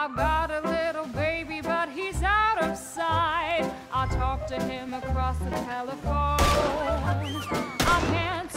I've got a little baby, but he's out of sight. I talk to him across the telephone. I can't